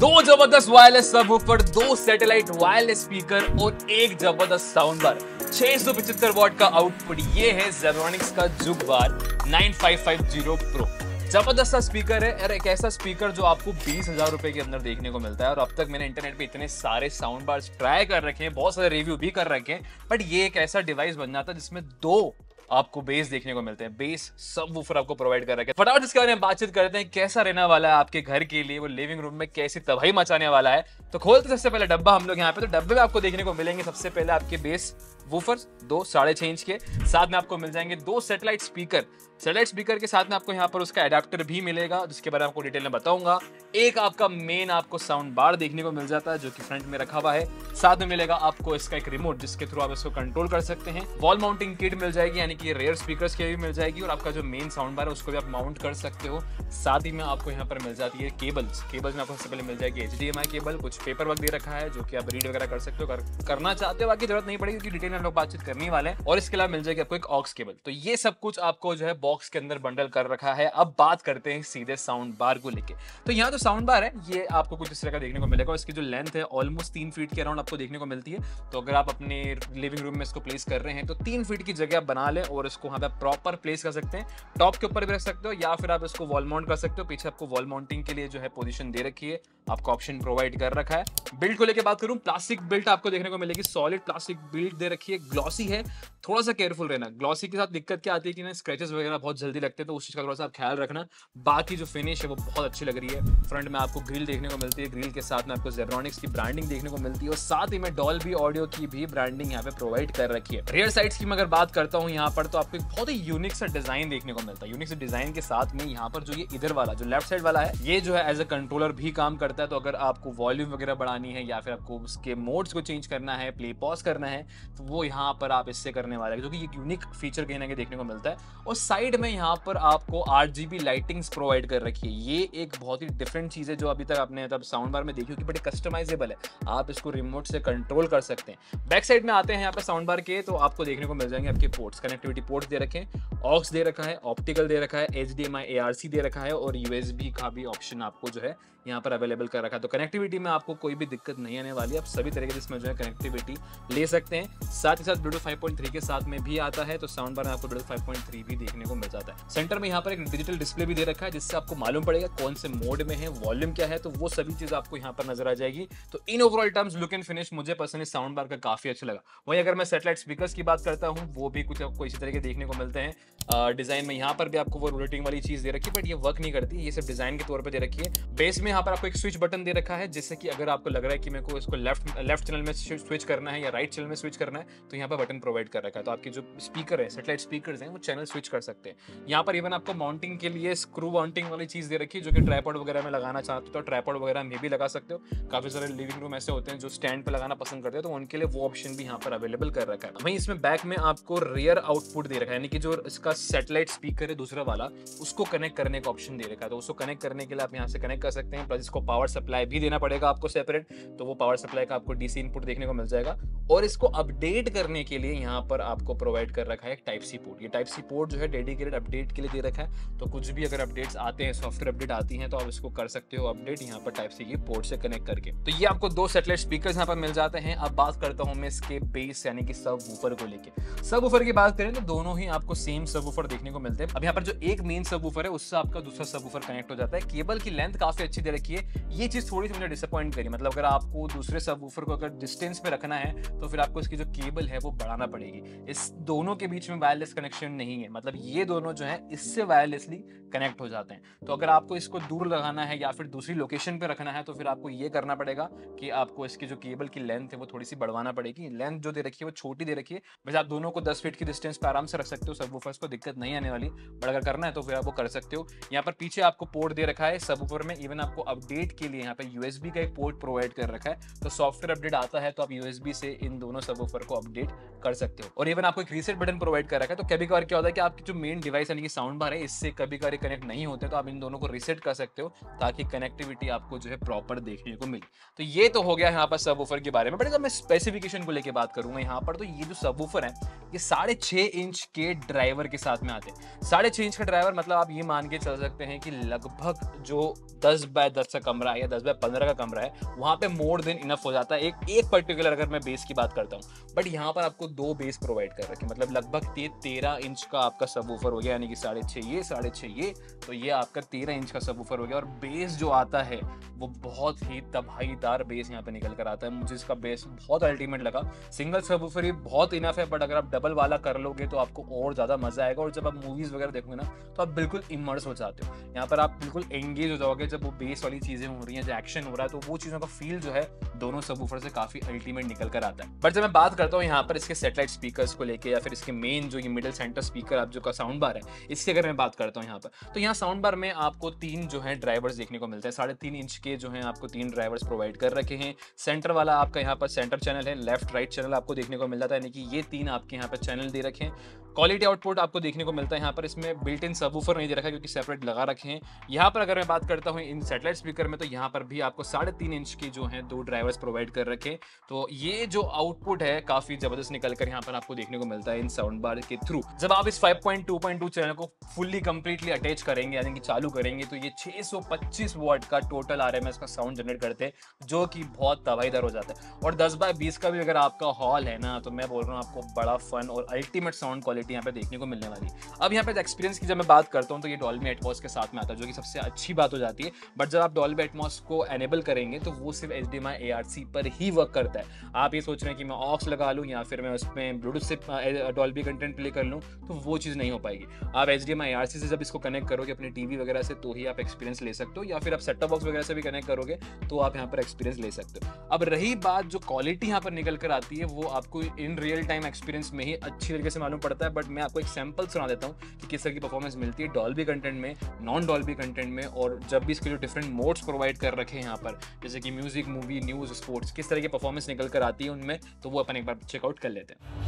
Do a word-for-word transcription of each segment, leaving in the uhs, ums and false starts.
दो जबरदस्त wireless subwoofer, दो सैटेलाइट वायरलेस स्पीकर और एक जबरदस्त साउंड बार। छह सौ पचहत्तर वॉट का आउटपुट ये है ज़ेब्रोनिक्स का juke bar nine five five zero pro. जबरदस्त सा स्पीकर है और एक ऐसा स्पीकर जो आपको बीस हजार रुपए के अंदर देखने को मिलता है। और अब तक मैंने इंटरनेट पे इतने सारे साउंड बार्स ट्राई कर रखे हैं, बहुत सारे रिव्यू भी कर रखे हैं, बट ये एक ऐसा डिवाइस बन जाता है जिसमें दो आपको बेस देखने को मिलते हैं, बेस सबवूफर आपको प्रोवाइड कर रखे। फटाफट इसके बारे में बातचीत करते हैं, कैसा रहने वाला है आपके घर के लिए, वो लिविंग रूम में कैसी तबाही मचाने वाला है। तो खोलते सबसे पहले डब्बा हम लोग यहाँ पे, तो डब्बे में आपको देखने को मिलेंगे सबसे पहले आपके बेस वूफर दो साढ़े छह इंच के, साथ में आपको मिल जाएंगे दो सैटेलाइट स्पीकर। सैटेलाइट स्पीकर के साथ में आपको यहाँ पर उसका एडाप्टर भी मिलेगा, जिसके बारे में आपको डिटेल में बताऊंगा। एक आपका मेन आपको साउंड बार देखने को मिल जाता है जो कि फ्रंट में रखा हुआ है। साथ में मिलेगा आपको इसका एक रिमोट जिसके थ्रू आप इसको कंट्रोल कर सकते हैं। वॉल माउंटिंग किट मिल जाएगी, यानी कि रेयर स्पीकर्स के भी मिल जाएगी, और आपका जो मेन साउंड बार है उसको भी आप माउंट कर सकते हो। साथ ही में आपको यहाँ पर मिल जाती है केबल्स। केबल्स में आपको सबसे पहले मिल जाएगी H D M I cable, कुछ पेपर वर्क दे रखा है जो कि आप रीड वगैरह कर सकते हो, कर, करना चाहते हो बाकी जरूरत नहीं पड़ेगी क्योंकि डिटेल में हम लोग बातचीत करने वाले हैं। और इसके अलावा मिल जाएगी आपको एक ऑक्स केबल। तो ये सब कुछ आपको जो है बॉक्स के अंदर बंडल कर रखा है। अब बात करते हैं सीधे साउंड बार को लेके। तो यहाँ जो साउंड बार है ये आपको कुछ इस तरह का देखने को मिलेगा। इसकी जो लेंथ है ऑलमोस्ट तीन फीट के अराउंड आपको देखने को मिलती है। तो अगर आप अपने लिविंग रूम में इसको प्लेस कर रहे हैं तो तीन फीट की जगह आप बना लें और इसको यहाँ पे प्रॉपर प्लेस कर सकते हैं। टॉप के ऊपर भी रख सकते हो या फिर आप इसको वॉल माउंट कर सकते हो। पीछे आपको वॉल माउंटिंग के लिए जो है पोजीशन दे रखी है, आपको ऑप्शन प्रोवाइड कर रखा है। बिल्ड को लेकर बात करूं, प्लास्टिक बिल्ड आपको देखने को मिलेगी, सॉलिड प्लास्टिक बिल्ड दे रखी है। ग्लॉसी है, थोड़ा सा केयरफुल रहना। ग्लॉसी के साथ दिक्कत क्या आती है कि ना स्क्रैचेस वगैरह बहुत जल्दी लगते हैं, तो उस चीज का थोड़ा सा ख्याल रखना। बाकी जो फिनिश है वो बहुत अच्छी लग रही है। फ्रंट में आपको ग्रिल देखने को मिलती है, ग्रिल के साथ में आपको ज़ेब्रोनिक्स की ब्रांडिंग देखने को मिलती है और साथ ही में डॉल्बी ऑडियो की भी ब्रांडिंग यहाँ पे प्रोवाइड कर रखी है। रियर साइड्स की मैं अगर बात करता हूँ यहाँ पर, तो आपको एक बहुत ही यूनिक सा डिजाइन देखने को मिलता है। यूनिक से डिजाइन के साथ में यहाँ पर जो ये इधर वाला जो लेफ्ट साइड वाला है ये जो है एज अ कंट्रोलर भी काम करता है। तो अगर आपको वॉल्यूम वगैरह बढ़ानी है या फिर आपको उसके मोड्स को चेंज करना है, प्ले पॉज करना है, तो वो यहाँ पर आप इससे करने वाला है, जो कि एक यूनिक फीचर कहीं ना कहीं देखने को मिलता है। और साइड में यहाँ पर आपको R G B lightings provide कर रखी है। ये एक बहुत ही डिफरेंट चीज है जो अभी तक आपने तब साउंड बार में देखी होगी, बट कस्टमाइजेबल है, आप इसको रिमोट से कंट्रोल कर सकते हैं। बैक साइड में आते हैं यहाँ पर साउंड बार के, तो आपको देखने को मिल जाएंगे आपके पोर्ट्स, कनेक्टिविटी पोर्ट्स दे रखे हैं। ऑक्स दे रखा है, ऑप्टिकल दे रखा है, H D M I A R C दे रखा है और यू एस बी का भी ऑप्शन आपको जो है यहाँ पर अवेलेबल कर रखा है। तो कनेक्टिविटी में आपको कोई भी दिक्कत नहीं आने वाली, आप सभी तरीके से इसमें जो है कनेक्टिविटी ले सकते हैं। साथ ही साथ ब्लूटूथ फाइव पॉइंट थ्री के साथ में भी आता है, तो साउंड बार में आपको ब्लूटूथ फाइव पॉइंट थ्री भी देखने को मिल जाता है। सेंटर में यहाँ पर एक डिजिटल डिस्प्ले भी दे रखा है जिससे आपको मालूम पड़ेगा कौन से मोड में है, वॉल्यूम क्या है, तो वो सभी चीज आपको यहाँ पर नजर आ जाएगी। तो in overall terms look and finish मुझे पर्सनली साउंड बार का काफी अच्छा लगा। वहीं अगर मैं सैटेलाइट स्पीकर्स की बात करता हूँ, वो भी कुछ आपको इसी तरह के देखने को मिलते हैं। डिजाइन में यहाँ पर भी आपको वो रोटेटिंग वाली चीज दे रखी है, बट ये वर्क नहीं करती, ये सिर्फ डिजाइन के तौर पर दे रखी है। बेस में यहाँ पर आपको एक स्विच बटन दे रखा है, जिससे कि अगर आपको लग रहा है कि मेरे को इसको लेफ्ट लेफ्ट चैनल में स्विच करना है या राइट चैनल में स्विच करना है, तो यहाँ पर बटन प्रोवाइड कर रखा है। तो आपके जो स्पीकर है, सैटेलाइट स्पीकर्स हैं, वो चैनल स्विच कर सकते हैं। यहाँ पर इवन आपको माउंटिंग के लिए स्क्रू माउंटिंग वाली चीज दे रखी है, जो कि ट्राइपॉड वगैरह में लगाना चाहते हो तो ट्राइपॉड वगैरह में भी लगा सकते हो। काफी सारे लिविंग रूम ऐसे होते हैं जो स्टैंड पर लगाना पसंद करते हैं, तो उनके लिए वो ऑप्शन भी यहाँ पर अवेलेबल कर रखा है। वहीं इसमें बैक में आपको रियर आउटपुट दे रखा है, यानी कि जो इसका सैटेलाइट स्पीकर है दूसरा वाला, उसको कनेक्ट करने का ऑप्शन दे रखा है। तो उसको कनेक्ट करने के लिए आप यहाँ से कनेक्ट कर सकते हैं। प्लस इसको पावर सप्लाई भी देना पड़ेगा आपको सेपरेट, तो वो पावर सप्लाई का आपको डी सी इनपुट देखने को मिल जाएगा। और इसको अपडेट करने के लिए यहाँ पर आपको प्रोवाइड कर रखा है एक टाइप सी पोर्ट। ये टाइप सी पोर्ट जो है डेडिकेटेड अपडेट के लिए दे रखा है, तो कुछ भी अगर अपडेट्स आते हैं, सॉफ्टवेयर अपडेट आती हैं, तो आप इसको कर सकते हो अपडेट यहाँ पर टाइप सी की पोर्ट से कनेक्ट करके। तो ये आपको दो सैटेलाइट स्पीकर यहाँ पर मिल जाते हैं। अब बात करता हूँ मैं इसके बेस यानी कि सबवूफर को लेके। सबवूफर की बात करें तो दोनों ही आपको सेम सबवूफर देखने को मिलते हैं। अब यहाँ पर जो एक मेन सबवूफर है उससे आपका दूसरा सबवूफर कनेक्ट हो जाता है। केबल की लेंथ काफी अच्छी दे रखी है, ये चीज थोड़ी सी मुझे डिसअपॉइंट करी। मतलब अगर आपको दूसरे सबवूफर को अगर डिस्टेंस पे रखना है तो फिर आपको इसकी जो केबल है वो बढ़ाना पड़ेगी। इस दोनों के बीच में वायरलेस कनेक्शन नहीं है, मतलब ये दोनों जो है इससे वायरलेसली कनेक्ट हो जाते हैं। तो अगर आपको इसको दूर लगाना है या फिर दूसरी लोकेशन पे रखना है, तो फिर आपको ये करना पड़ेगा कि आपको इसकी जो केबल की लेंथ है वो थोड़ी सी बढ़वाना पड़ेगी। लेंथ जो दे रखी है वो छोटी दे रखी है, वैसे आप दोनों को दस फीट की डिस्टेंस पर आराम से रख सकते हो, सबवूफर्स को दिक्कत नहीं आने वाली। बट अगर करना है तो फिर आप वो कर सकते हो। यहाँ पर पीछे आपको पोर्ट दे रखा है सबवूफर में, इवन आपको अपडेट के लिए यहाँ पर यू एस बी का एक पोर्ट प्रोवाइड कर रखा है। तो सॉफ्टवेयर अपडेट आता है तो आप यू एस बी से इन दोनों सबवूफर को अपडेट कर सकते हो। और इवन आपको एक रीसेट बटन प्रोवाइड कर रखा है, तो कभी कभार क्या होता है कि आपकी जो मेन डिवाइस यानी कि साउंड बार है इससे कभी कभार कनेक्ट नहीं होते, तो आप इन दोनों को रीसेट कर सकते हो ताकि कनेक्टिविटी आपको जो है प्रॉपर देखने को मिले। तो ये तो हो गया यहाँ पर सबवूफर के बारे में। बट अगर मैं स्पेसिफिकेशन को लेकर बात करूंगा यहाँ पर, तो ये जो सबवूफर है ये साढ़े छह इंच के ड्राइवर के साथ में आते हैं। साढ़े छह इंच का ड्राइवर मतलब आप ये मान के चल सकते हैं कि लगभग जो दस बाय दस का कमरा कमरा है या दस बाय पंद्रह का कमरा है वहाँ पे मोर देन इनफ हो जाता है एक एक पर्टिकुलर अगर मैं बेस की बात करता हूँ। बट यहाँ पर आपको दो बेस प्रोवाइड कर रखे, मतलब लगभग ये तेरह इंच का आपका सबवूफर हो गया, यानी कि साढ़े छः ये साढ़े छः ये, तो ये आपका तेरह इंच का सबवूफर हो गया। और बेस जो आता है वो बहुत ही तबाहीदार बेस यहाँ पे निकल कर आता है। मुझे इसका बेस बहुत अल्टीमेट लगा। सिंगल सबवूफर ही बहुत इनफ है, बट अगर आप डबल वाला कर लोगे तो आपको और ज़्यादा मज़ा आएगा। और जब आप मूवीज़ वगैरह देखोगे ना तो आप बिल्कुल इमर्स हो जाते हो, यहाँ पर आप बिल्कुल एंगेज हो जाओगे। जब वो बेस वाली चीज़ें हो रही हैं, जो एक्शन हो रहा है, तो वो चीज़ों का फील जो है दोनों सबवूफर से काफ़ी अल्टीमेट निकल कर आता है। बट जब मैं बात करता हूँ यहाँ पर इसके सेटेलाइट स्पीकर्स को लेकर या फिर इसके मेन जो ये मिडिल सेंटर स्पीकर आप जो का साउंड बार है, इसकी अगर मैं बात करता हूँ यहाँ पर, तो यहाँ साउंड बार में आपको तीन जो है ड्राइवर्स देखने को मिलते हैं। साढ़े तीन इंच के जो है आपको तीन ड्राइवर्स प्रोवाइड कर रखे हैं। सेंटर वाला आपका यहाँ पर सेंटर चैनल है, लेफ्ट राइट चैनल आपको देखने को मिल जाता है, यानी कि ये तीन आपके यहाँ पर चैनल दे रखे हैं। क्वालिटी आउटपुट आपको देखने को मिलता है यहाँ पर, इसमें बिल्ट इन सबवूफर नहीं दे रखा क्योंकि सेपरेट लगा रखे हैं। यहाँ पर अगर मैं बात करता हूँ इन सेटेलाइट स्पीकर में, तो यहाँ पर भी आपको साढ़े तीन इंच के जो है दो ड्राइवर्स प्रोवाइड कर रखे। तो ये जो आउटपुट है काफ़ी ज़बरदस्त निकल कर यहाँ पर आपको देखने को मिलता है इन साउंड बार के थ्रू। जब आप इस five point two point two channel को फुल्ली कंप्लीटली अटैच करेंगे, यानी कि चालू करेंगे, तो ये छह सौ पच्चीस वाट का टोटल आरएमएस का साउंड जनरेट करते हैं, जो कि बहुत तबाहीदार हो जाता है। और दस बाय बीस का भी अगर आपका हॉल है ना, तो मैं बोल रहा हूँ आपको बड़ा फन और अल्टीमेट साउंड क्वालिटी यहाँ पे देखने को मिलने वाली है। अब यहाँ पे एक्सपीरियंस की जब मैं बात करता हूँ, तो ये डॉल्बी एटमॉस के साथ में आता है, जो कि सबसे अच्छी बात हो जाती है। बट जब आप डॉल्बी एटमॉस को एनेबल करेंगे तो वो सिर्फ एचडीएमआई एआरसी पर ही वर्क करता है। आप ये सोच रहे हैं कि मैं ऑक्स लगा लूँ या फिर मैं उसमें ब्लूटूथ से डॉल्बी कंटेंट प्ले कर लूँ, तो वो चीज़ नहीं हो पाएगी। आप एचडीएमआई एआरसी से जब इसको कनेक्ट करोगे अपने टीवी वगैरह से, तो ही आप एक्सपीरियंस ले सकते हो, या फिर आप सेट टॉप बॉक्स वगैरह से भी कनेक्ट करोगे तो आप यहाँ पर एक्सपीरियंस ले सकते हो। अब रही बात जो क्वालिटी यहाँ पर निकल कर आती है, वो आपको इन रियल टाइम एक्सपीरियंस में ही अच्छी तरीके से मालूम पड़ता है। बट मैं आपको एक सैम्पल सुना देता हूँ कि किस तरह की परफॉर्मेंस मिलती है डॉल्बी कंटेंट में, नॉन डॉल्बी कंटेंट में, और जब भी इसके जो डिफरेंट मोड्स प्रोवाइड कर रखे हैं यहाँ पर, जैसे कि म्यूजिक, मूवी, न्यूज़, स्पोर्ट्स, किस तरह की परफॉर्मेंस निकल कर आती है उनमें, तो वो अपन एक बार चेकआउट कर लेते हैं।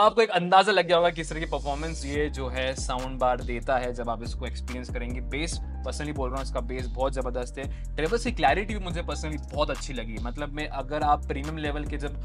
आपको एक अंदाजा लग गया होगा किस तरह की परफॉर्मेंस ये जो है साउंड बार देता है जब आप इसको एक्सपीरियंस करेंगे। बेस पर्सनली बोल रहा हूँ, इसका बेस बहुत ज़बरदस्त है। ट्रेवर्स की क्लैरिटी भी मुझे पर्सनली बहुत अच्छी लगी। मतलब मैं अगर आप प्रीमियम लेवल के जब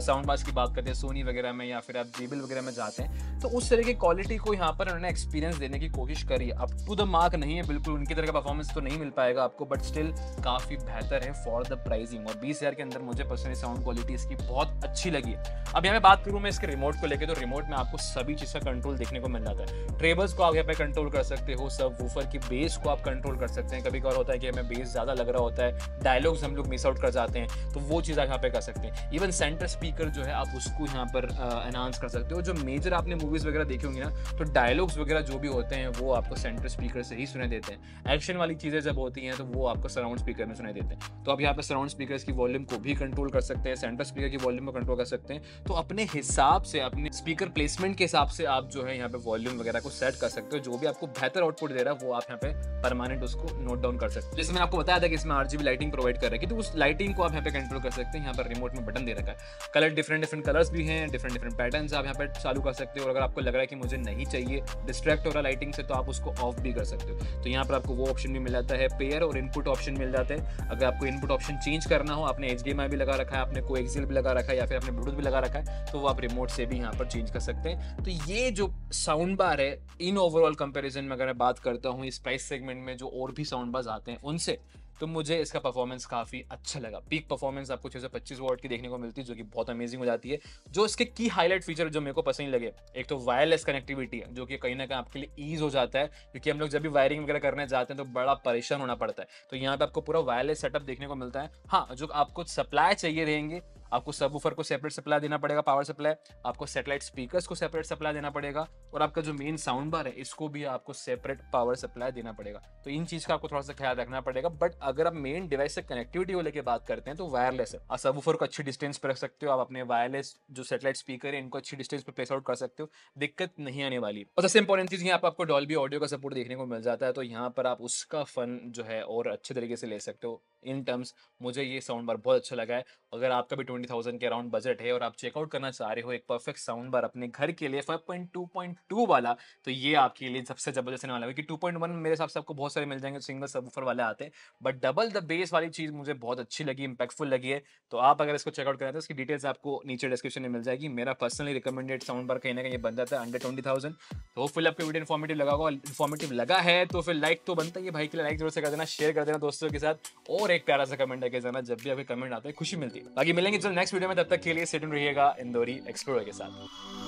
साउंड बार्स की बात करते हैं सोनी वगैरह में, या फिर आप जेबीएल वगैरह में जाते हैं, तो उस तरह की क्वालिटी को यहाँ पर उन्होंने एक्सपीरियंस देने की कोशिश करी। अप टू द मार्क नहीं है, बिल्कुल उनकी तरह का परफॉर्मेंस तो नहीं मिल पाएगा आपको, बट स्टिल काफ़ी बेहतर है फॉर द प्राइसिंग। और बीस हज़ार के अंदर मुझे पर्सनली साउंड क्वालिटी इसकी बहुत अच्छी लगी। अब यहाँ मैं बात करूँ मैं इसके रिमोट को लेकर, तो रिमोट में आपको सभी चीज़ का कंट्रोल देखने को मिल जाता है। ट्रेबल्स को आप यहाँ पे कंट्रोल कर सकते हो, सब वूफर की बेस को आप कंट्रोल कर सकते हैं। कभी कभार होता है कि हमें बेस ज़्यादा लग रहा होता है, डायलॉग्स हम लोग मिस आउट कर जाते हैं, तो वो चीज़ आप यहाँ पे कर सकते हैं। इवन सेंटर स्पीकर जो है आप उसको यहाँ पर एनहांस कर सकते हो। जो मेजर आपने मूवीज़ वगैरह देखी होंगी ना, तो डायलॉग्स वगैरह जो भी होते हैं वो आपको सेंटर स्पीकर से ही सुनाई देते हैं। एक्शन वाली चीज़ें जब होती हैं तो वो आपको सराउंड स्पीकर में सुनाई देते हैं। तो आप यहाँ पर सराउंड स्पीकर की वॉल्यूम को भी कंट्रोल कर सकते हैं, सेंटर स्पीकर की वॉल्यूम को कंट्रोल कर सकते हैं। तो अपने हिसाब से, अपने स्पीकर प्लेसमेंट के हिसाब से आप जो है यहाँ पे वॉल्यूम वगैरह को सेट कर सकते हो। जो भी आपको बेहतर आउटपुट दे रहा है वो आप यहाँ पे परमानेंट उसको नोट डाउन कर सकते हो। जैसे मैंने आपको बताया था कि इसमें आरजीबी लाइटिंग प्रोवाइड कर रखी है, तो उस लाइटिंग को आप यहाँ पे कंट्रोल कर सकते हैं। यहाँ पर रिमोट में बटन दे रखा है, कलर डिफरेंट डिफरेंट कलर्स भी हैं, डिफरेंट डिफरेंट पैटर्न्स आप यहाँ पे चालू कर सकते हो। और अगर आपको लग रहा है कि मुझे नहीं चाहिए, डिस्ट्रैक्ट हो रहा लाइटिंग से, तो आप उसको ऑफ भी कर सकते हो। तो यहाँ पर आपको वो ऑप्शन भी मिल जाता है, पेयर और इनपुट ऑप्शन मिल जाता है। अगर आपको इनपुट ऑप्शन चेंज करना हो, आपने एचडीएमआई भी लगा रखा है, आपने कोएक्सियल भी लगा रखा है, या फिर आपने ब्लूटूथ भी लगा रखा है, तो वो आप रिमोट से भी यहाँ पर चेंज कर सकते हैं। तो ये जो साउंड बार है, इन ओवरऑल कंपैरिजन में अगर मैं बात करता हूँ इस प्राइस सेगमेंट में जो और भी साउंड बार्स आते हैं उनसे, तो मुझे इसका परफॉर्मेंस काफ़ी अच्छा लगा। पीक परफॉर्मेंस आपको छह सौ पच्चीस वाट की देखने को मिलती है, जो कि बहुत अमेजिंग हो जाती है। जो इसके की हाईलाइट फीचर जो मेरे को पसंद लगे, एक तो वायरलेस कनेक्टिविटी है, जो कि कहीं ना कहीं आपके लिए ईज हो जाता है, क्योंकि हम लोग जब भी वायरिंग वगैरह करने जाते हैं तो बड़ा परेशान होना पड़ता है। तो यहाँ पर आपको पूरा वायरलेस सेटअप देखने को मिलता है। हाँ, जो आपको सप्लाई चाहिए रहेंगे आपको सबवूफर को सेपरेट सप्लाई देना पड़ेगा, पावर सप्लाई, आपको सैटेलाइट स्पीकर्स को सेपरेट सप्लाई देना पड़ेगा, और आपका जो मेन साउंड बार है इसको भी आपको सेपरेट पावर सप्लाई देना पड़ेगा। तो इन चीज का आपको थोड़ा सा ख्याल रखना पड़ेगा। बट अगर आप मेन डिवाइस से कनेक्टिविटी को लेकर बात करते हैं तो वायरलेस है, आप सबवूफर को अच्छी डिस्टेंस पर रख सकते हो, आप अपने वायरलेस जो सैटेलाइट स्पीकर है इनको अच्छी डिस्टेंस पर प्लेस आउट कर सकते हो, दिक्कत नहीं आने वाली। और सबसे इंपॉर्टेंट चीज यहाँ पर आपको डॉल्बी ऑडियो का सपोर्ट देखने को मिल जाता है, तो यहाँ पर आप उसका फन जो है और अच्छे तरीके से ले सकते हो। इन टर्म्स मुझे ये साउंड बार बहुत अच्छा लगा है। अगर आपका भी बीस हज़ार के अराउंड बजट है और आप चेकआउट करना चाह रहे हो एक परफेक्ट साउंड बार अपने घर के लिए five point two point two वाला, तो ये आपके लिए सबसे जबरदस्त होने वाला है, क्योंकि टू पॉइंट वन मेरे हिसाब से आपको बहुत सारे मिल जाएंगे सिंगल सबवूफर वाले आते हैं, बट डबल द बेस वाली चीज मुझे बहुत अच्छी लगी, इंपैक्टफुल लगी है। तो आप अगर इसको चेकआउट करना है तो इसकी डिटेल्स आपको नीचे डिस्क्रिप्शन में मिल जाएगी। मेरा पर्सनली रिकमेंडेड साउंड बार कहीं ना कहीं बन जाता है अंडर ट्वेंटी थाउजेंड। तो होपफुली आपको वीडियो इन्फॉर्मेटिव लगा होगा, इन्फॉर्मेटिव लगा है तो फिर लाइक तो बनता है, भाई के लिए लाइक जरूर से कर देना, शेयर कर देना दोस्तों के साथ, और एक प्यारा सा कमेंट करके जाना, जब भी आपके कमेंट आते हैं खुशी मिलती है। बाकी मिलेंगे जो नेक्स्ट वीडियो में, तब तक के लिए स्टे ट्यून्ड रहिएगा इंदौरी एक्सप्लोरर के साथ।